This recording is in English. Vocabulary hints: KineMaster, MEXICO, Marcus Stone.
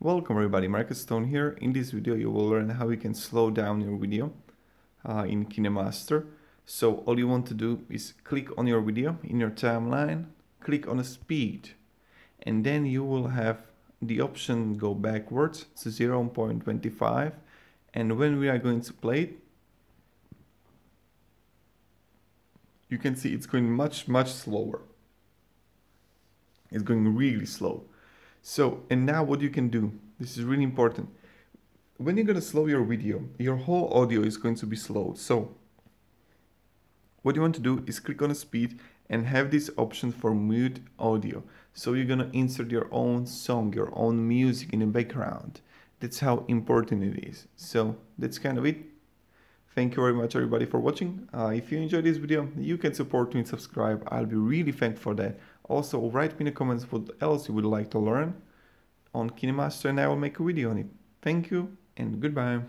Welcome everybody, Marcus Stone here. In this video you will learn how you can slow down your video in KineMaster. So all you want to do is click on your video in your timeline, click on a speed, and then you will have the option go backwards to 0.25, and when we are going to play it, you can see it's going much slower. It's going really slow. So, and now what you can do, this is really important. When you're going to slow your video, your whole audio is going to be slowed. So what you want to do is click on a speed and have this option for mute audio. So you're going to insert your own song, your own music in the background. That's how important it is. So that's kind of it. Thank you very much everybody for watching. If you enjoyed this video, you can support me and subscribe. I'll be really thankful for that. Also, write me in the comments what else you would like to learn on KineMaster and I will make a video on it. Thank you and goodbye.